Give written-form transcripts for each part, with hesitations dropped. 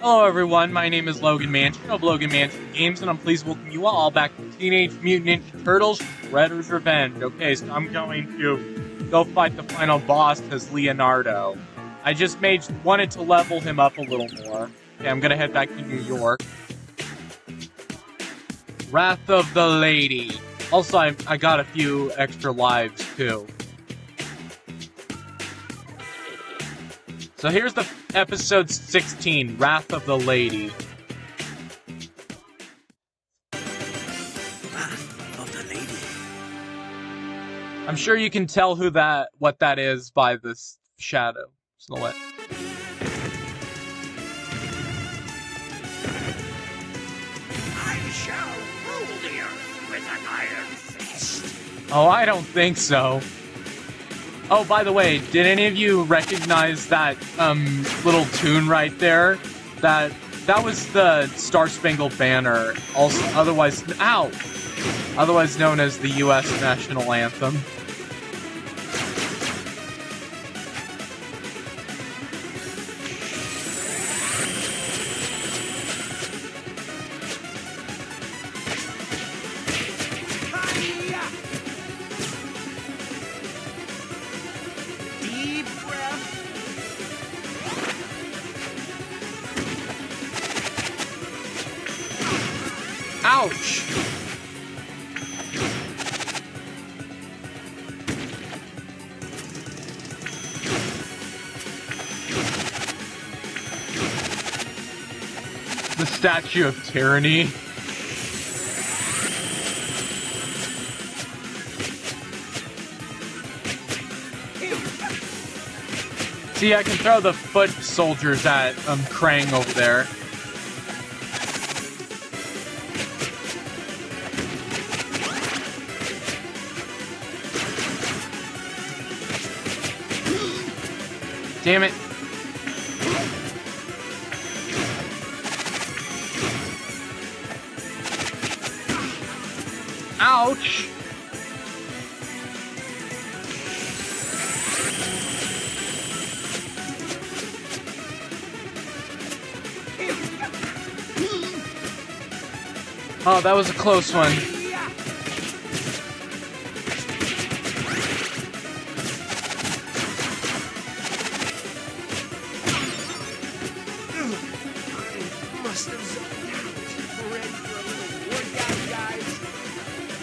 Hello everyone, my name is Logan Manchin of Logan Manchin Games, and I'm pleased to welcome you all back to Teenage Mutant Ninja Turtles: Shredder's Revenge. Okay, so I'm going to go fight the final boss as Leonardo. I just wanted to level him up a little more. Okay, I'm gonna head back to New York. Wrath of the Lady. Also, I got a few extra lives, too. So here's the episode 16, Wrath of the Lady. Wrath of the Lady. I'm sure you can tell who that what that is by this shadow silhouette. I shall rule the earth with an iron fist. Oh, I don't think so. Oh, by the way, did any of you recognize that little tune right there? That was the Star Spangled Banner, also otherwise known as the U.S. National Anthem. Ouch! The Statue of Tyranny. See, I can throw the foot soldiers at Krang over there. Damn it. Ouch. Oh, that was a close one.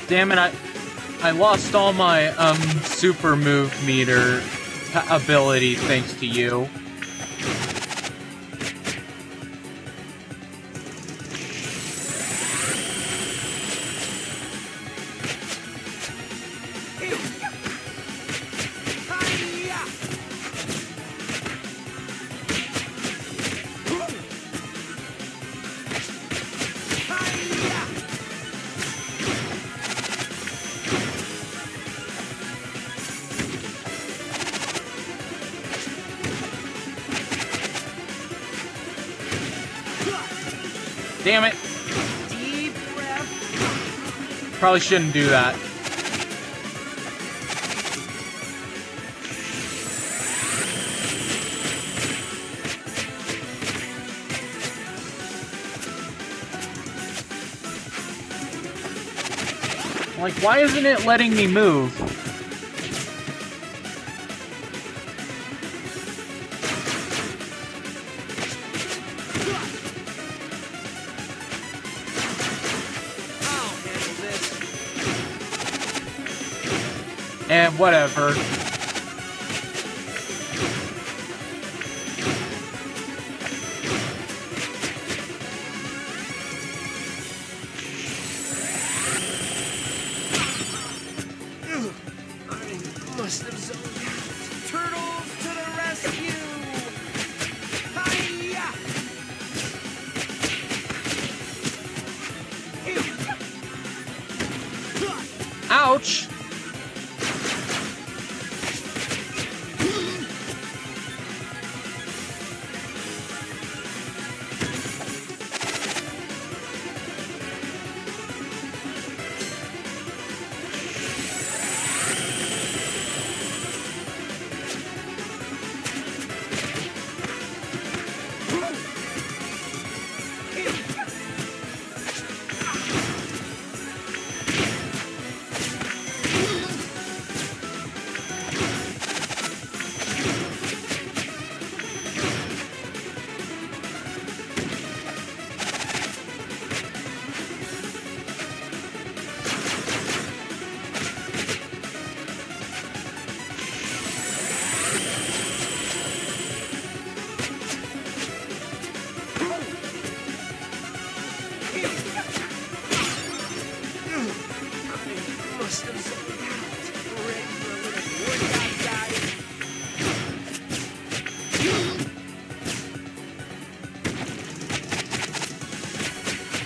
Damn it, I lost all my super move meter ability thanks to you. Damn it. Deep breath. Probably shouldn't do that. Like, why isn't it letting me move? And whatever. I must have zoned out. Turtles to the rescue! Hi-ya! Ouch!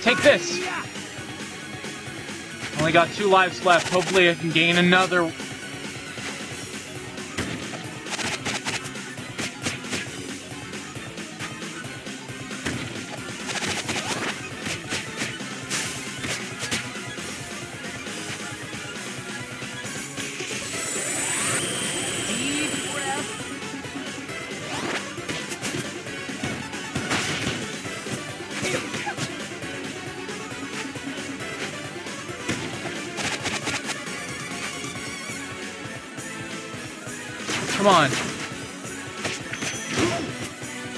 Take this! Only got 2 lives left. Hopefully I can gain another. Come on.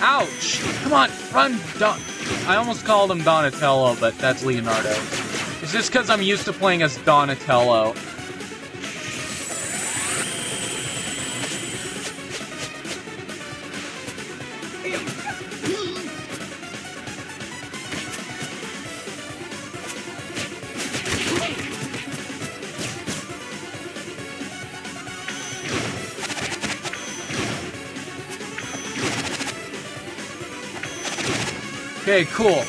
Ouch! Come on, run! I almost called him Donatello, but that's Leonardo. It's just because I'm used to playing as Donatello. Okay, cool.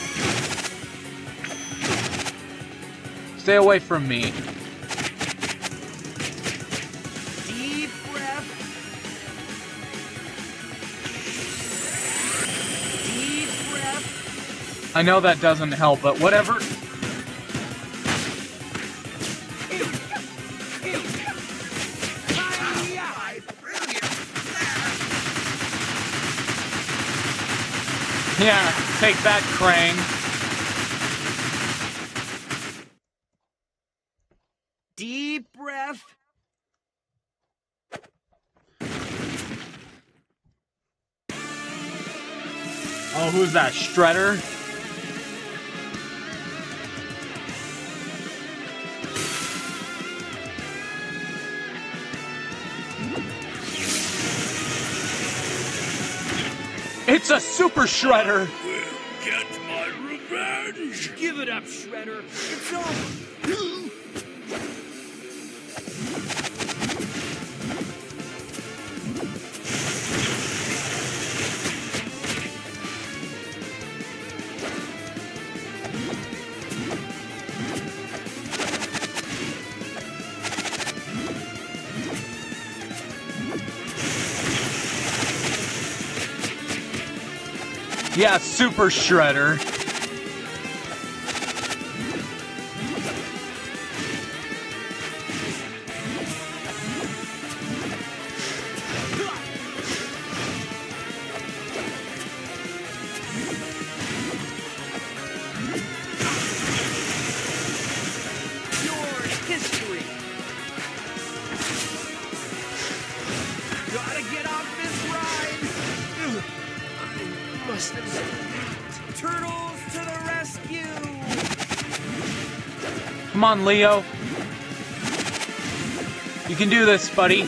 Stay away from me. Deep breath. Deep breath. I know that doesn't help, but whatever. Yeah, take that, Krang. Deep breath. Oh, who's that? Shredder? It's a super Shredder! We'll get my revenge! Give it up, Shredder! It's over. Yeah, super Shredder. Your history. Gotta get off this ride. Ugh. Must have said, Turtles to the rescue! Come on, Leo. You can do this, buddy.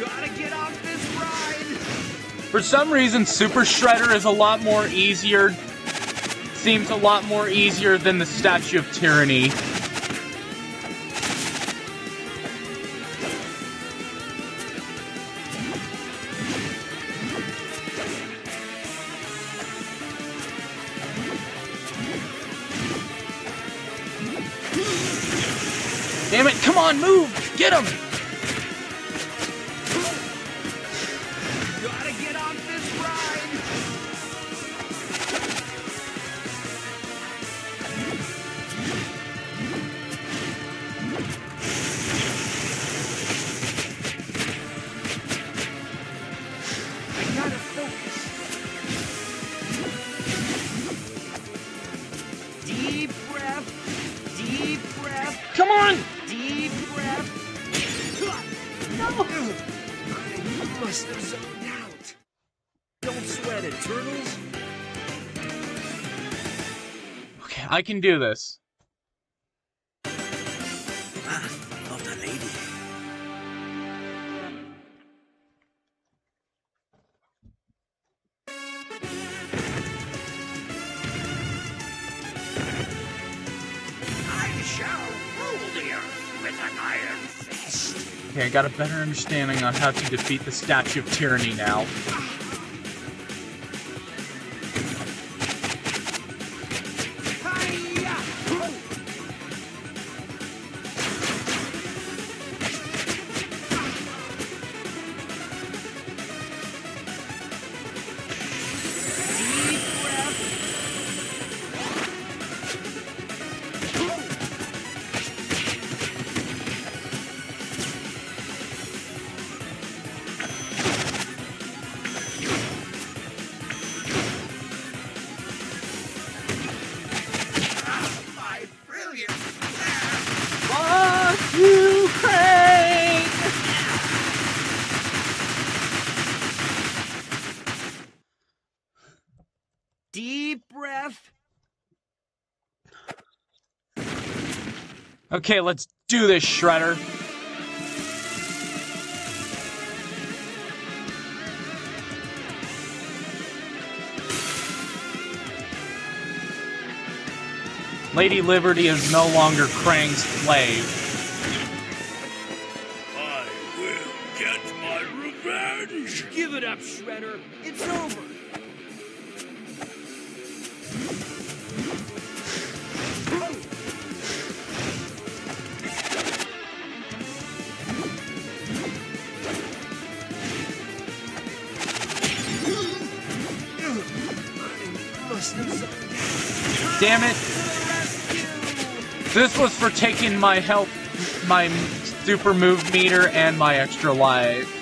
Gotta get off this ride! For some reason, Super Shredder is a lot more easier than the Statue of Tyranny. Damn it, come on, move! Get him! Gotta get off this ride! I can do this. Of the lady. I shall rule the earth. with an iron fist. Okay, I got a better understanding on how to defeat the Statue of Tyranny now. Okay, let's do this, Shredder. Lady Liberty is no longer Krang's slave. I will get my revenge! Give it up, Shredder. It's over. Damn it! This was for taking my health, my super move meter, and my extra life.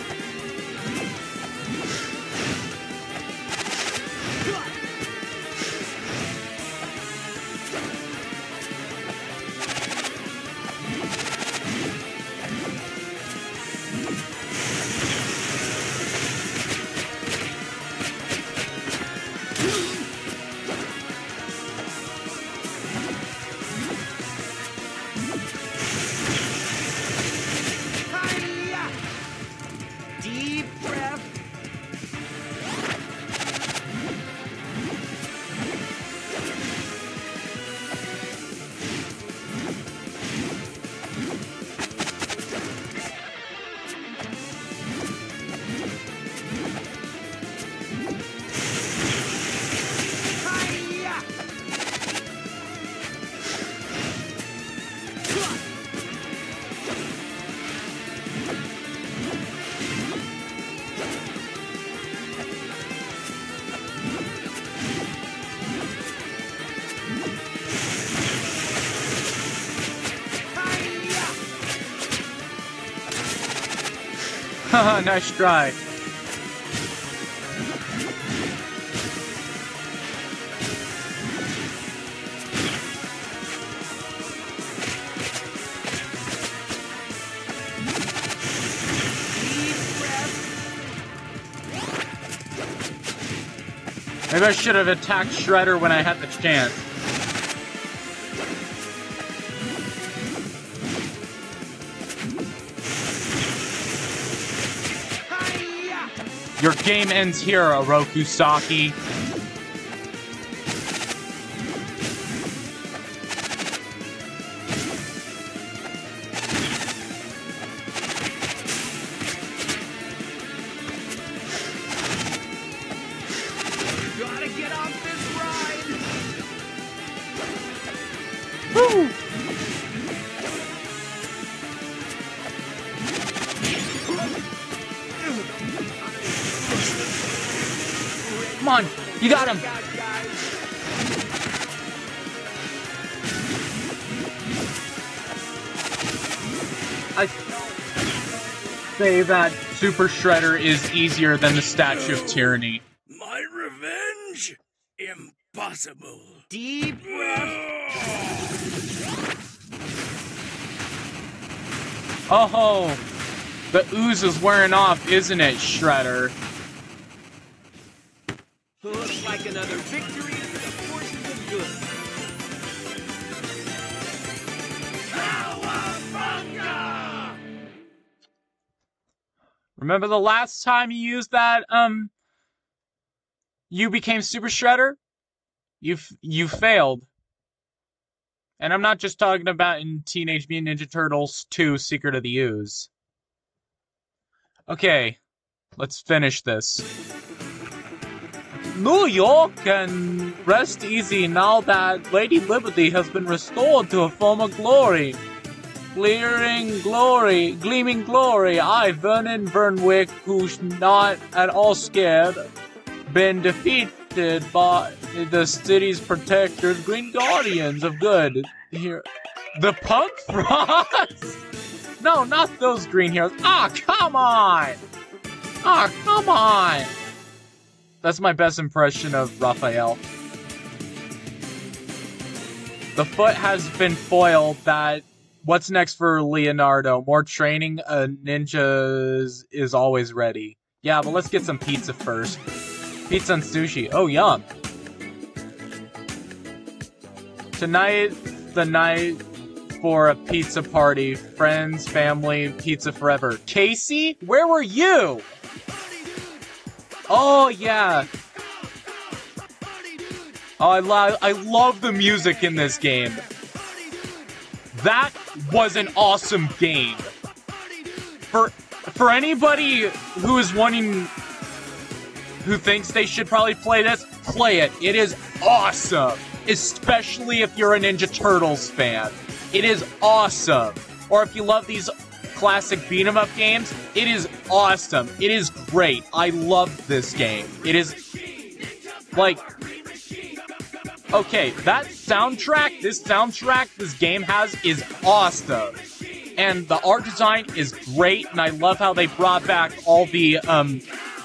Haha, nice try. Maybe I should have attacked Shredder when I had the chance. Your game ends here, Oroku Saki. Gotta get off this ride. Woo! Come on, you got him! I say that Super Shredder is easier than the Statue of Tyranny. My revenge? Impossible. Deep breath. Oh, the ooze is wearing off, isn't it, Shredder? Looks like another victory for the forces of good. Cowabunga! Remember the last time you used that, you became Super Shredder? You failed. And I'm not just talking about in Teenage Mutant Ninja Turtles 2: Secret of the Ooze. Okay, let's finish this. New York can rest easy now that Lady Liberty has been restored to her former glory. Gleaming glory, I, Vernon Vernwick, who's not at all scared, been defeated by the city's protectors, Green Guardians of Good. Here, the Punk Frogs? No, not those green heroes. Ah, come on! Ah, come on! That's my best impression of Raphael. The foot has been foiled. That what's next for Leonardo? More training? A ninja is always ready. Yeah, but let's get some pizza first. Pizza and sushi. Oh, yum. Tonight's the night for a pizza party. Friends, family, pizza forever. Casey, where were you? Oh, yeah. Oh, I love the music in this game. That was an awesome game. For anybody who is wanting... who thinks they should probably play this, play it. It is awesome. Especially if you're a Ninja Turtles fan. It is awesome. Or if you love these classic beat-em-up games, it is awesome. It is great. I love this game. It is, like... Okay, that soundtrack, this game has is awesome. And the art design is great, and I love how they brought back all the,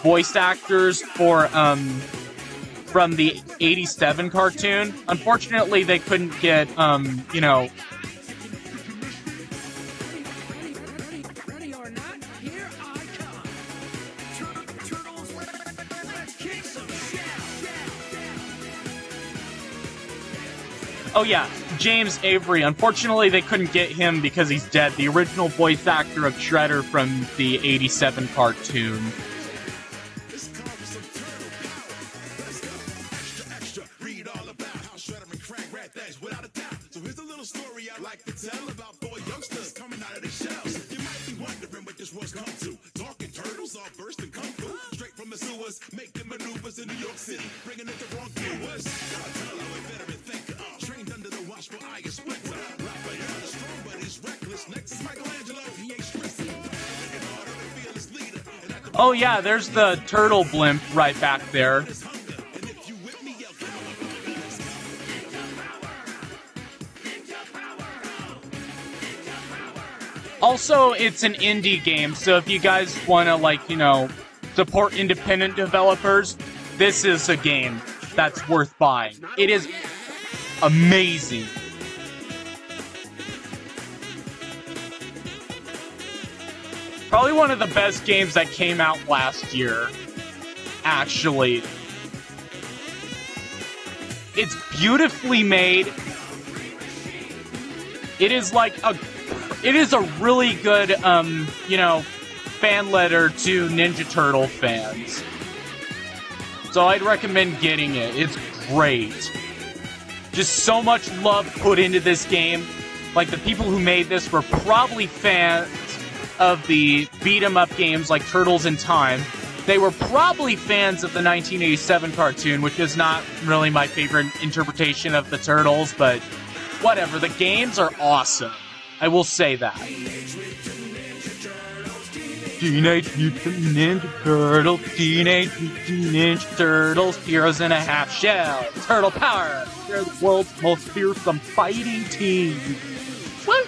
voice actors for, from the 87 cartoon. Unfortunately, they couldn't get, you know... Oh yeah, James Avery. Unfortunately, they couldn't get him because he's dead. The original voice actor of Shredder from the 87 cartoon. Oh yeah, there's the turtle blimp right back there. Also, it's an indie game, so if you guys wanna, like, you know, support independent developers, this is a game that's worth buying. It is amazing. Probably one of the best games that came out last year, actually. It's beautifully made. It is like a... it is a really good, you know, fan letter to Ninja Turtle fans. So I'd recommend getting it. It's great. Just so much love put into this game. Like, the people who made this were probably fans of the beat-em-up games like Turtles in Time. They were probably fans of the 1987 cartoon, which is not really my favorite interpretation of the Turtles, but whatever. The games are awesome. I will say that. Teenage Mutant Ninja Turtles, Teenage Mutant Ninja Turtles, heroes in a half shell, turtle power. They're the world's most fearsome fighting team. What?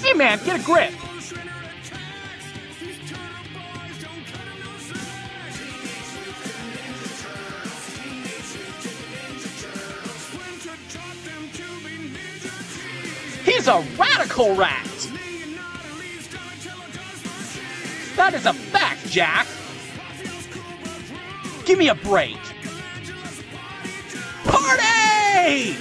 Hey man, get a grip! He's a radical rat! That is a fact, Jack! Give me a break! Party!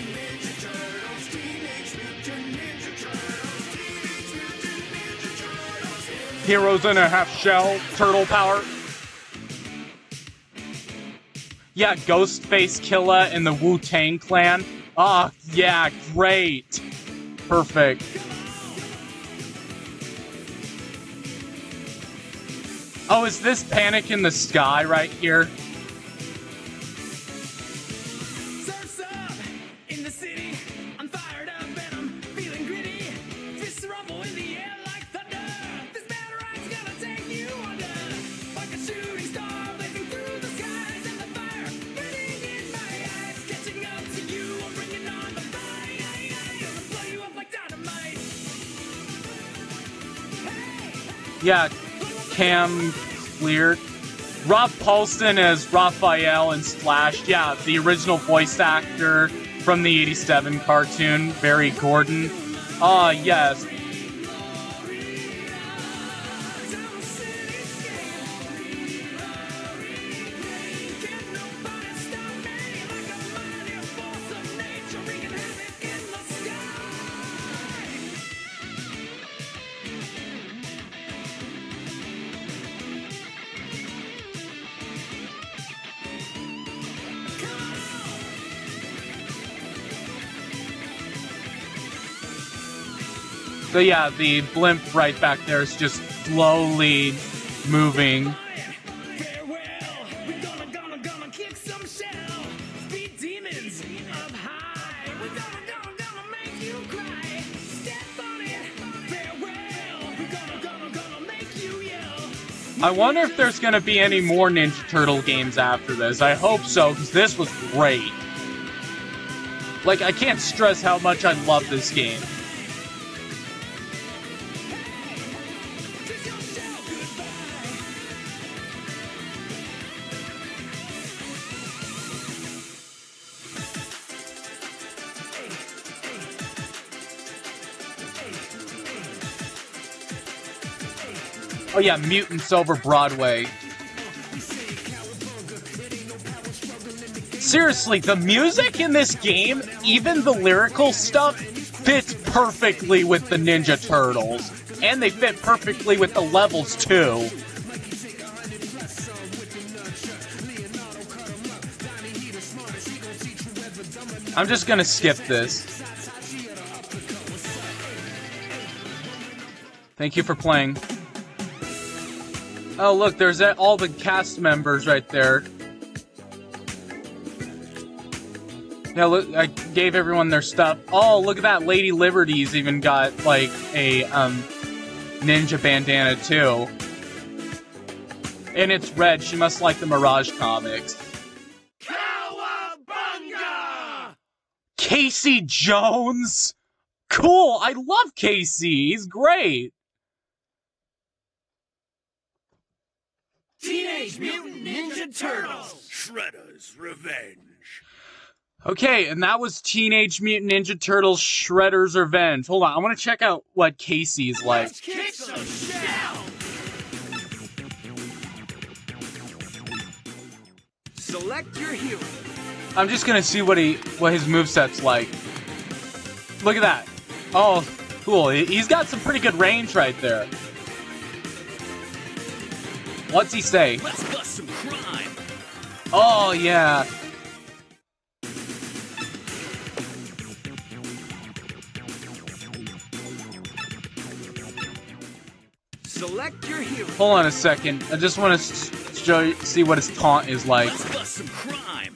Heroes in a half shell, turtle power. Yeah, Ghostface Killa and the Wu-Tang Clan. Ah, oh, yeah, great. Perfect. Oh, is this Panic in the Sky right here? Surf's up in the city. I'm fired up and I'm feeling gritty. Fists rumble in the air like thunder. This bad ride's gonna take you under. Like a shooting star blazing through the skies and the fire burning in my eyes. Catching up to you, I'm bringing on the fire. I'm gonna blow you up like dynamite. Hey, hey. Yeah. Cam Clear. Rob Paulson as Raphael and Splash. Yeah, the original voice actor from the 87 cartoon, Barry Gordon. Ah, yes. So yeah, the blimp right back there is just slowly moving. I wonder if there's going to be any more Ninja Turtle games after this. I hope so, because this was great. Like, I can't stress how much I love this game. Oh yeah, Mutants over Broadway. Seriously, the music in this game, even the lyrical stuff, fits perfectly with the Ninja Turtles. And they fit perfectly with the levels too. I'm just gonna skip this. Thank you for playing. Oh, look, there's all the cast members right there. Now, look, I gave everyone their stuff. Oh, look at that. Lady Liberty's even got, like, a ninja bandana, too. And it's red. She must like the Mirage comics. Cowabunga! Casey Jones? Cool. I love Casey. He's great. Teenage Mutant Ninja Turtles: Shredder's Revenge. Okay, and that was Teenage Mutant Ninja Turtles: Shredder's Revenge. Hold on, I want to check out what Casey's like. Let's kick some shit out. Select your hero. I'm just gonna see what his moveset's like. Look at that. Oh, cool. He's got some pretty good range right there. What's he say? Let's bust some crime. Oh, yeah. Select your hero. Hold on a second. I just want to show you, see what his taunt is like. Let's bust some crime.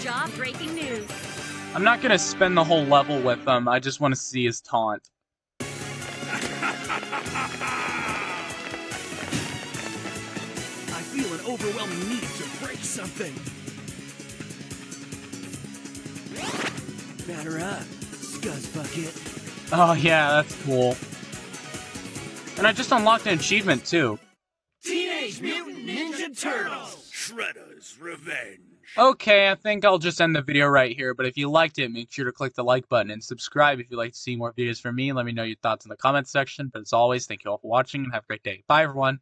Jaw-breaking news. I'm not gonna spend the whole level with him, I just wanna see his taunt. I feel an overwhelming need to break something. Batter up, Scuzz Bucket. Oh yeah, that's cool. And I just unlocked an achievement too. Teenage Mutant Ninja Turtles: Shredder's Revenge. Okay, I think I'll just end the video right here, but if you liked it, make sure to click the like button and subscribe if you'd like to see more videos from me. Let me know your thoughts in the comments section, but as always, thank you all for watching and have a great day. Bye, everyone.